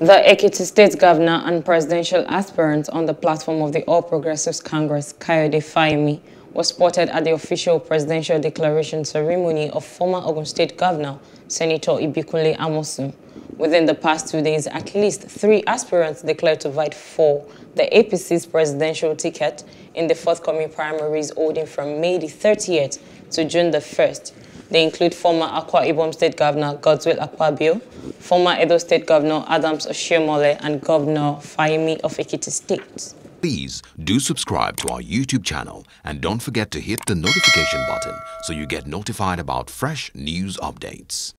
The Ekiti State Governor and presidential aspirant on the platform of the All Progressives Congress, Kayode Fayemi, was spotted at the official presidential declaration ceremony of former Ogun State Governor, Senator Ibikunle Amosun. Within the past 2 days, at least 3 aspirants declared to vie for the APC's presidential ticket in the forthcoming primaries holding from May the 30th to June the 1st. They include former Akwa Ibom State Governor Godswill Akpabio, former Edo State Governor Adams Oshimole, and Governor Fayemi of Ekiti State. Please do subscribe to our YouTube channel and don't forget to hit the notification button so you get notified about fresh news updates.